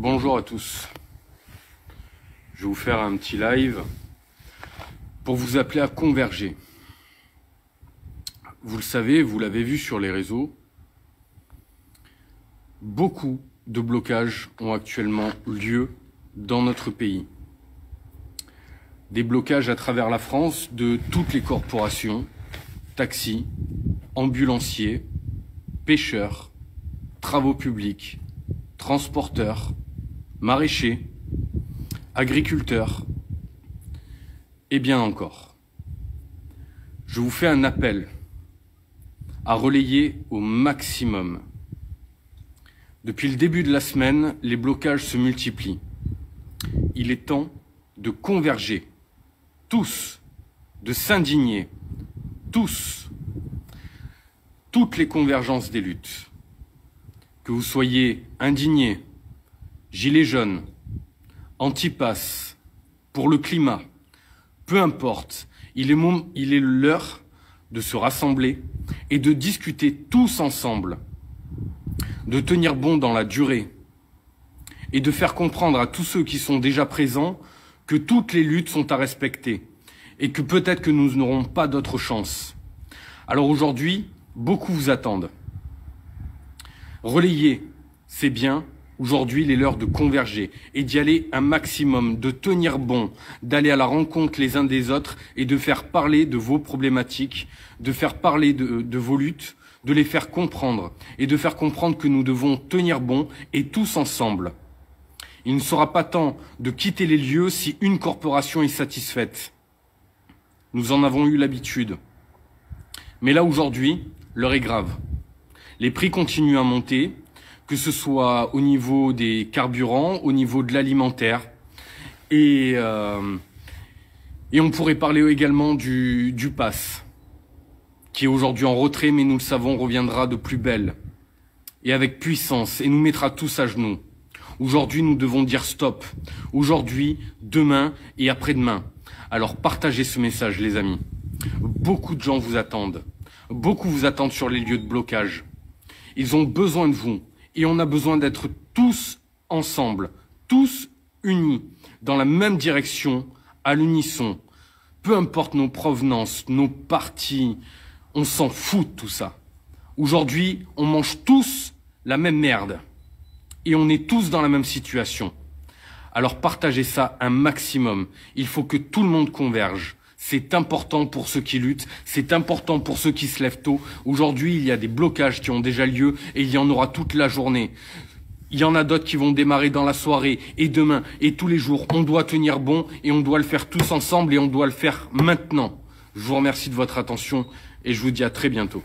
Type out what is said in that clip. Bonjour à tous, je vais vous faire un petit live pour vous appeler à converger. Vous le savez, vous l'avez vu sur les réseaux, beaucoup de blocages ont actuellement lieu dans notre pays. Des blocages à travers la France de toutes les corporations, taxis, ambulanciers, pêcheurs, travaux publics, transporteurs, maraîchers, agriculteurs, et bien encore. Je vous fais un appel à relayer au maximum. Depuis le début de la semaine, les blocages se multiplient. Il est temps de converger, tous, de s'indigner, tous, toutes les convergences des luttes. Que vous soyez indignés, gilets jaunes, anti-pass, pour le climat, peu importe, il est l'heure de se rassembler et de discuter tous ensemble, de tenir bon dans la durée et de faire comprendre à tous ceux qui sont déjà présents que toutes les luttes sont à respecter et que peut-être que nous n'aurons pas d'autre chance. Alors aujourd'hui, beaucoup vous attendent. Relayer, c'est bien. Aujourd'hui, il est l'heure de converger et d'y aller un maximum, de tenir bon, d'aller à la rencontre les uns des autres et de faire parler de vos problématiques, de faire parler de vos luttes, de les faire comprendre et de faire comprendre que nous devons tenir bon et tous ensemble. Il ne sera pas temps de quitter les lieux si une corporation est satisfaite. Nous en avons eu l'habitude. Mais là, aujourd'hui, l'heure est grave. Les prix continuent à monter, que ce soit au niveau des carburants, au niveau de l'alimentaire. Et on pourrait parler également du pass, qui est aujourd'hui en retrait, mais nous le savons, reviendra de plus belle, et avec puissance, et nous mettra tous à genoux. Aujourd'hui, nous devons dire stop. Aujourd'hui, demain et après-demain. Alors partagez ce message, les amis. Beaucoup de gens vous attendent. Beaucoup vous attendent sur les lieux de blocage. Ils ont besoin de vous et on a besoin d'être tous ensemble, tous unis, dans la même direction, à l'unisson. Peu importe nos provenances, nos partis, on s'en fout de tout ça. Aujourd'hui, on mange tous la même merde et on est tous dans la même situation. Alors partagez ça un maximum. Il faut que tout le monde converge. C'est important pour ceux qui luttent, c'est important pour ceux qui se lèvent tôt. Aujourd'hui, il y a des blocages qui ont déjà lieu et il y en aura toute la journée. Il y en a d'autres qui vont démarrer dans la soirée et demain et tous les jours. On doit tenir bon et on doit le faire tous ensemble et on doit le faire maintenant. Je vous remercie de votre attention et je vous dis à très bientôt.